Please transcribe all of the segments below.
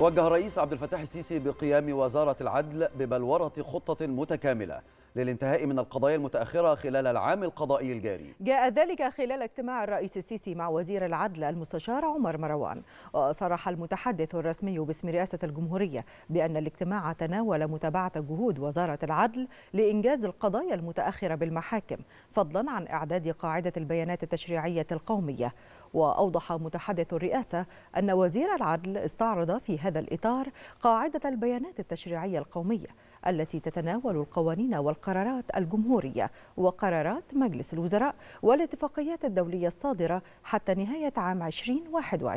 وجه الرئيس عبد الفتاح السيسي بقيام وزارة العدل ببلورة خطة متكاملة للانتهاء من القضايا المتأخرة خلال العام القضائي الجاري. جاء ذلك خلال اجتماع الرئيس السيسي مع وزير العدل المستشار عمر مروان. وصرح المتحدث الرسمي باسم رئاسة الجمهورية بأن الاجتماع تناول متابعة جهود وزارة العدل لإنجاز القضايا المتأخرة بالمحاكم، فضلا عن إعداد قاعدة البيانات التشريعية القومية. وأوضح متحدث الرئاسة أن وزير العدل استعرض في هذا الإطار قاعدة البيانات التشريعية القومية التي تتناول القوانين والقرارات الجمهورية وقرارات مجلس الوزراء والاتفاقيات الدولية الصادرة حتى نهاية عام 2021،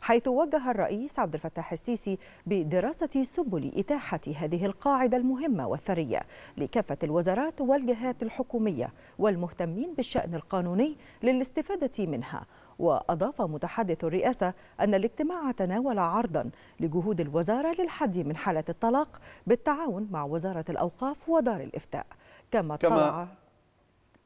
حيث وجه الرئيس عبد الفتاح السيسي بدراسة سبل إتاحة هذه القاعدة المهمة والثرية لكافة الوزارات والجهات الحكومية والمهتمين بالشأن القانوني للاستفادة منها. وأضاف متحدث الرئاسة أن الاجتماع تناول عرضا لجهود الوزارة للحد من حالة الطلاق بالتعاون مع وزارة الأوقاف ودار الإفتاء.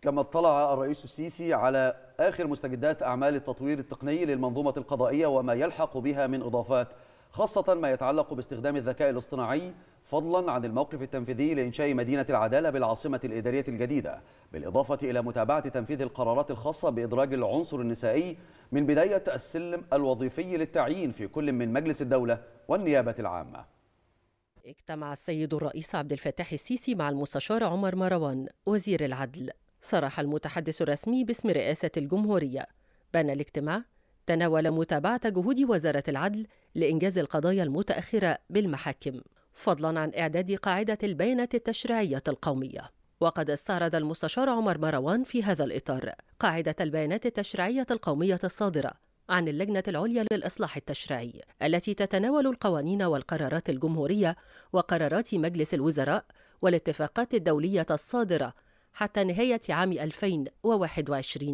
كما اطلع الرئيس السيسي على آخر مستجدات أعمال التطوير التقني للمنظومة القضائية وما يلحق بها من إضافات، خاصة ما يتعلق باستخدام الذكاء الاصطناعي، فضلا عن الموقف التنفيذي لإنشاء مدينة العدالة بالعاصمة الإدارية الجديدة، بالإضافة إلى متابعة تنفيذ القرارات الخاصة بإدراج العنصر النسائي من بداية السلم الوظيفي للتعيين في كل من مجلس الدولة والنيابة العامة. اجتمع السيد الرئيس عبد الفتاح السيسي مع المستشار عمر مروان وزير العدل. صرح المتحدث الرسمي باسم رئاسة الجمهورية بأن الاجتماع تناول متابعة جهود وزارة العدل لإنجاز القضايا المتأخرة بالمحاكم، فضلا عن إعداد قاعدة البيانات التشريعية القومية. وقد استعرض المستشار عمر مروان في هذا الإطار قاعدة البيانات التشريعية القومية الصادرة عن اللجنة العليا للإصلاح التشريعي التي تتناول القوانين والقرارات الجمهورية وقرارات مجلس الوزراء والاتفاقات الدولية الصادرة حتى نهاية عام 2021،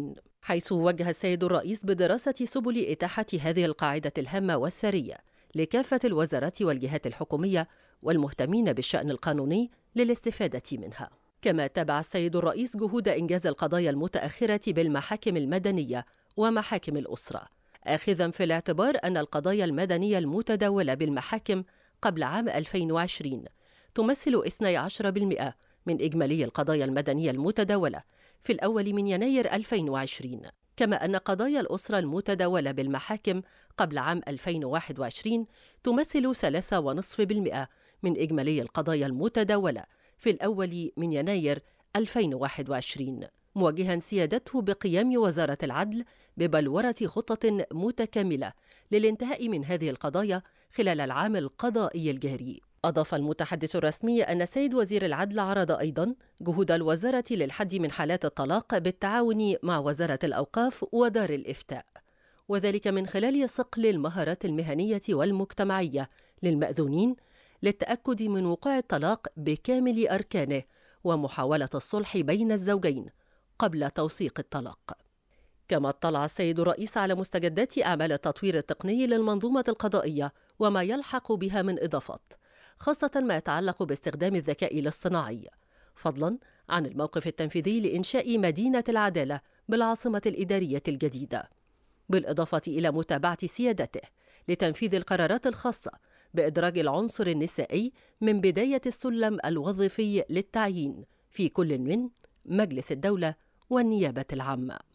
حيث وجه السيد الرئيس بدراسة سبل إتاحة هذه القاعدة الهامة والثرية لكافة الوزارات والجهات الحكومية والمهتمين بالشأن القانوني للاستفادة منها. كما تابع السيد الرئيس جهود إنجاز القضايا المتأخرة بالمحاكم المدنية ومحاكم الأسرة، آخذا في الاعتبار أن القضايا المدنية المتداولة بالمحاكم قبل عام 2020 تمثل 12% من إجمالي القضايا المدنية المتداولة في الأول من يناير 2020، كما أن قضايا الأسرة المتداولة بالمحاكم قبل عام 2021 تمثل 3.5% من إجمالي القضايا المتداولة في الأول من يناير 2021. موجها سيادته بقيام وزارة العدل ببلورة خطة متكاملة للانتهاء من هذه القضايا خلال العام القضائي الجاري. أضاف المتحدث الرسمي أن السيد وزير العدل عرض أيضا جهود الوزارة للحد من حالات الطلاق بالتعاون مع وزارة الأوقاف ودار الإفتاء، وذلك من خلال صقل المهارات المهنية والمجتمعية للمأذونين للتأكد من وقوع الطلاق بكامل أركانه ومحاولة الصلح بين الزوجين قبل توثيق الطلاق. كما اطلع السيد الرئيس على مستجدات أعمال التطوير التقني للمنظومة القضائية وما يلحق بها من إضافات، خاصة ما يتعلق باستخدام الذكاء الاصطناعي، فضلا عن الموقف التنفيذي لإنشاء مدينة العدالة بالعاصمة الإدارية الجديدة، بالإضافة إلى متابعة سيادته لتنفيذ القرارات الخاصة بإدراج العنصر النسائي من بداية السلم الوظيفي للتعيين في كل من مجلس الدولة والنيابة العامة.